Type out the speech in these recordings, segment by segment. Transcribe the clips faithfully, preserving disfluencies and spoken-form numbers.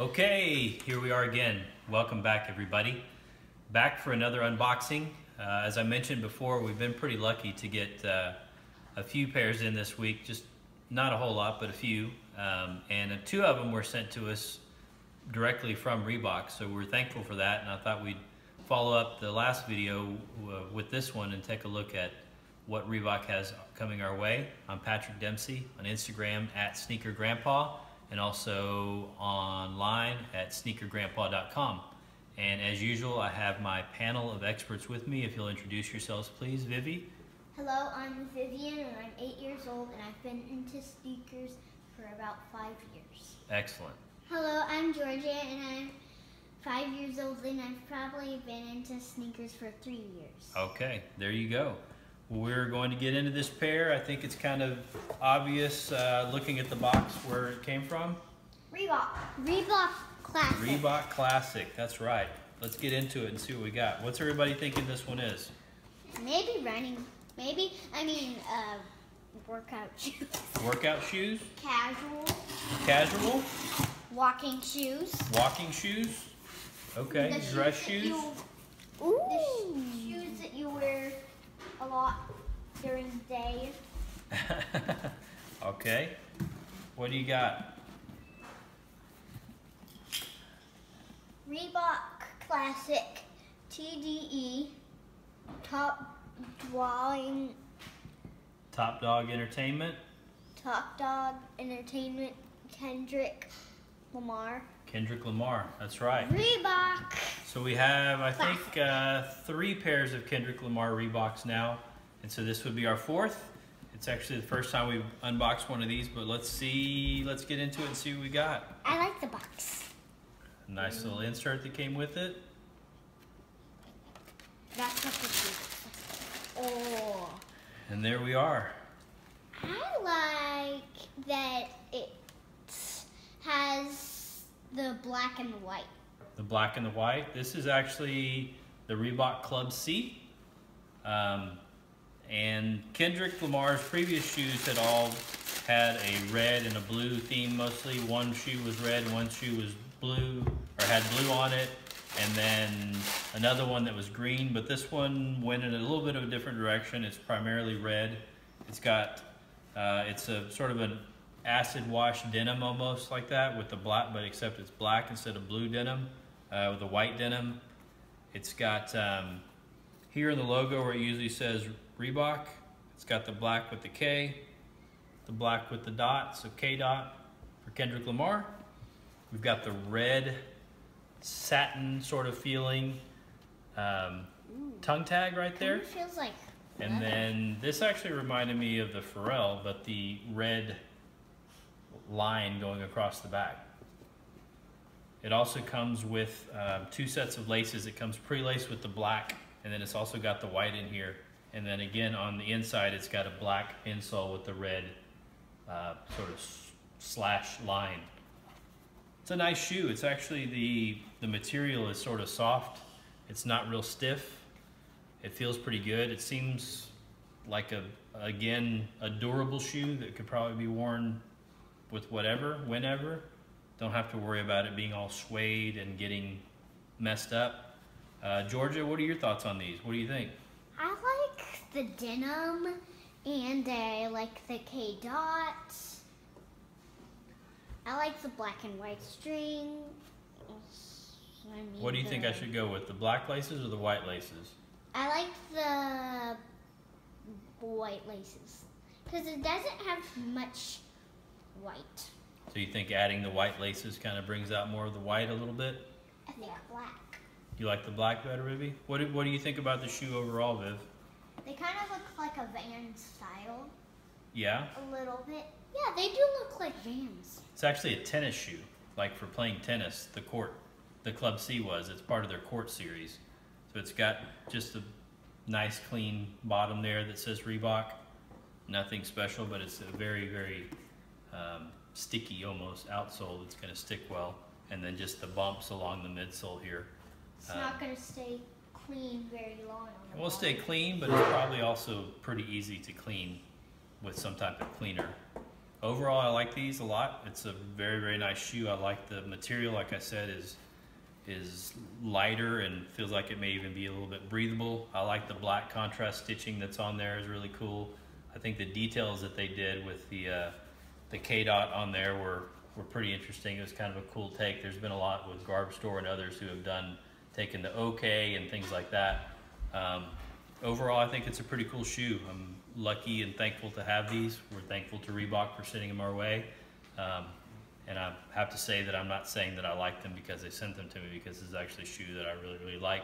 Okay, here we are again. Welcome back, everybody. Back for another unboxing. Uh, as I mentioned before, we've been pretty lucky to get uh, a few pairs in this week. Just not a whole lot, but a few. Um, and uh, two of them were sent to us directly from Reebok, so we're thankful for that. And I thought we'd follow up the last video uh, with this one and take a look at what Reebok has coming our way. I'm Patrick Dempsey on Instagram at Sneaker Grandpa, and also online at sneaker grandpa dot com. And as usual, I have my panel of experts with me. If you'll introduce yourselves, please. Vivi. Hello, I'm Vivian and I'm eight years old and I've been into sneakers for about five years. Excellent. Hello, I'm Georgia and I'm five years old and I've probably been into sneakers for three years. Okay, there you go. We're going to get into this pair. I think it's kind of obvious uh, looking at the box where it came from. Reebok. Reebok Classic. Reebok Classic, that's right. Let's get into it and see what we got. What's everybody thinking this one is? Maybe running. Maybe, I mean, uh, workout shoes. Workout shoes? Casual. Casual? Walking shoes. Walking shoes? Okay, the dress shoes. shoes. You, Ooh. The sh shoes that you wear a lot during the day. Okay. What do you got? Reebok Classic, T D E, Top Drawing. Top Dog Entertainment. Top Dog Entertainment, Kendrick Lamar. Kendrick Lamar, that's right. Reebok. So we have, I Classic. think, uh, three pairs of Kendrick Lamar Reeboks now. And so this would be our fourth. It's actually the first time we've unboxed one of these, but let's see, let's get into it and see what we got. I like the box. A nice mm. little insert that came with it. That's what this is. Oh. And there we are. I like that it has the black and the white. The black and the white. This is actually the Reebok Club C. Um, and Kendrick Lamar's previous shoes had all had a red and a blue theme mostly. One shoe was red, one shoe was blue, or had blue on it, and then another one that was green. But this one went in a little bit of a different direction. It's primarily red. It's got, uh, it's a sort of an acid wash denim almost like that with the black, but except it's black instead of blue denim, uh, with the white denim. It's got, um, here in the logo where it usually says Reebok, it's got the black with the K, the black with the dot, so K dot for Kendrick Lamar. We've got the red satin sort of feeling um, tongue tag right there. It feels like leather. And then this actually reminded me of the Pharrell, but the red line going across the back. It also comes with um, two sets of laces. It comes pre-laced with the black, and then it's also got the white in here. And then again on the inside, it's got a black insole with the red uh, sort of slash line. It's a nice shoe. It's actually the, the material is sort of soft. It's not real stiff. It feels pretty good. It seems like a, again, a durable shoe that could probably be worn with whatever, whenever. Don't have to worry about it being all suede and getting messed up. Uh, Georgia, what are your thoughts on these? What do you think? I like the denim and I like the K dots. I like the black and white string. I mean, what do you the, think I should go with? The black laces or the white laces? I like the white laces because it doesn't have much white. So you think adding the white laces kind of brings out more of the white a little bit? I think yeah. black. You like the black better, Vivi? What do, what do you think about the shoe overall, Viv? They kind of look like a Vans style. Yeah? A little bit. Yeah, they do look like Vans. It's actually a tennis shoe, like for playing tennis. The court, the Club C was. It's part of their court series. So it's got just a nice clean bottom there that says Reebok. Nothing special, but it's a very, very um, sticky almost outsole that's going to stick well. And then just the bumps along the midsole here. It's um, not going to stay clean very long. It won't stay clean, but it's probably also pretty easy to clean with some type of cleaner. Overall, I like these a lot. It's a very, very nice shoe. I like the material, like I said, is is lighter and feels like it may even be a little bit breathable. I like the black contrast stitching that's on there is really cool. I think the details that they did with the uh, the K-dot on there were, were pretty interesting. It was kind of a cool take. There's been a lot with Garb Store and others who have done, taken the OK and things like that. Um, overall, I think it's a pretty cool shoe. I'm lucky and thankful to have these. We're thankful to Reebok for sending them our way. Um, And I have to say that I'm not saying that I like them because they sent them to me, because this is actually a shoe that I really, really like.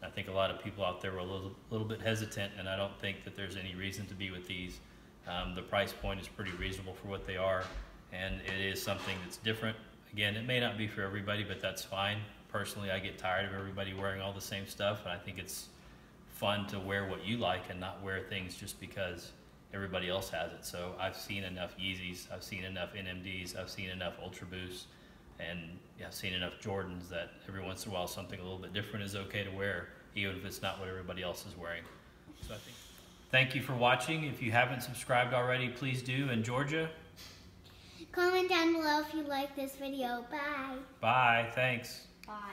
And I think a lot of people out there were a little, little bit hesitant, and I don't think that there's any reason to be with these. Um, the price point is pretty reasonable for what they are, and it is something that's different. Again, it may not be for everybody, but that's fine. Personally, I get tired of everybody wearing all the same stuff, and I think it's fun to wear what you like and not wear things just because everybody else has it. So I've seen enough Yeezys, I've seen enough N M Ds, I've seen enough Ultra Boosts, and I've seen enough Jordans that every once in a while something a little bit different is okay to wear, even if it's not what everybody else is wearing. So I think, thank you for watching. If you haven't subscribed already, please do. And Georgia? Comment down below if you like this video. Bye. Bye. Thanks. Bye.